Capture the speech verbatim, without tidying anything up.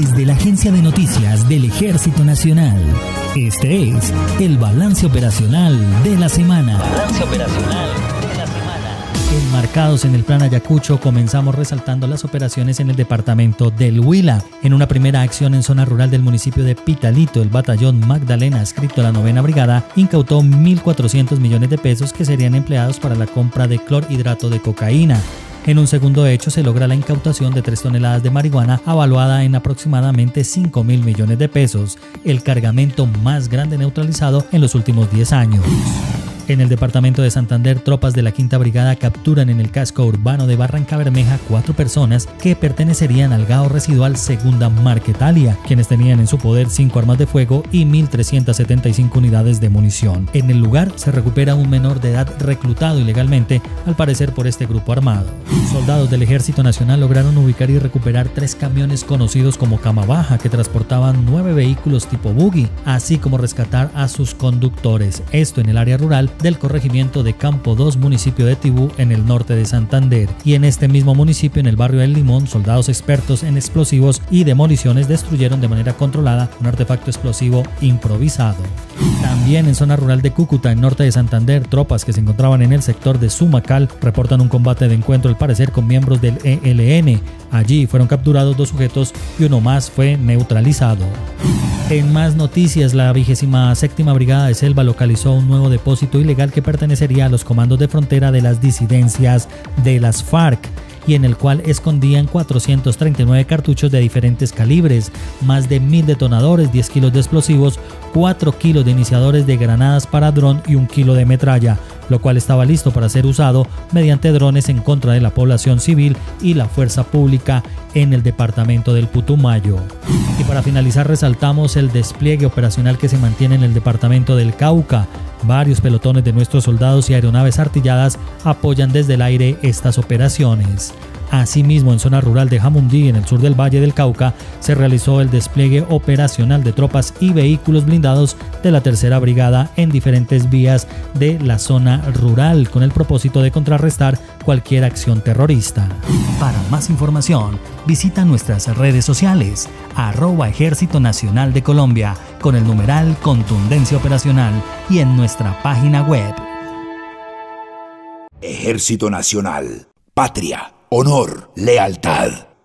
desde la Agencia de Noticias del Ejército Nacional. Este es el balance operacional de la semana. Balance operacional de la semana. Enmarcados en el Plan Ayacucho, comenzamos resaltando las operaciones en el departamento del Huila. En una primera acción en zona rural del municipio de Pitalito, el batallón Magdalena, adscrito a la novena brigada, incautó mil cuatrocientos millones de pesos que serían empleados para la compra de clorhidrato de cocaína. En un segundo hecho se logra la incautación de tres toneladas de marihuana avaluada en aproximadamente cinco mil millones de pesos, el cargamento más grande neutralizado en los últimos diez años. En el departamento de Santander, tropas de la Quinta Brigada capturan en el casco urbano de Barrancabermeja cuatro personas que pertenecerían al G A O residual Segunda Marquetalia, quienes tenían en su poder cinco armas de fuego y mil trescientas setenta y cinco unidades de munición. En el lugar se recupera un menor de edad reclutado ilegalmente, al parecer por este grupo armado. Soldados del Ejército Nacional lograron ubicar y recuperar tres camiones conocidos como Cama Baja que transportaban nueve vehículos tipo buggy, así como rescatar a sus conductores, esto en el área rural del corregimiento de Campo dos, municipio de Tibú, en el norte de Santander. Y en este mismo municipio, en el barrio del Limón, soldados expertos en explosivos y demoliciones destruyeron de manera controlada un artefacto explosivo improvisado. También en zona rural de Cúcuta, en norte de Santander, tropas que se encontraban en el sector de Sumacal reportan un combate de encuentro, al parecer con miembros del E L N. Allí fueron capturados dos sujetos y uno más fue neutralizado. En más noticias, la vigésima séptima Brigada de Selva localizó un nuevo depósito ilegal que pertenecería a los comandos de frontera de las disidencias de las FARC, y en el cual escondían cuatrocientos treinta y nueve cartuchos de diferentes calibres, más de mil detonadores, diez kilos de explosivos, cuatro kilos de iniciadores de granadas para dron y un kilo de metralla, lo cual estaba listo para ser usado mediante drones en contra de la población civil y la fuerza pública en el departamento del Putumayo. Y para finalizar, resaltamos el despliegue operacional que se mantiene en el departamento del Cauca. Varios pelotones de nuestros soldados y aeronaves artilladas apoyan desde el aire estas operaciones. Asimismo, en zona rural de Jamundí, en el sur del Valle del Cauca, se realizó el despliegue operacional de tropas y vehículos blindados de la Tercera Brigada en diferentes vías de la zona rural, con el propósito de contrarrestar cualquier acción terrorista. Para más información, visita nuestras redes sociales, arroba Ejército Nacional de Colombia, con el numeral Contundencia Operacional, y en nuestra página web. Ejército Nacional, patria, honor, lealtad.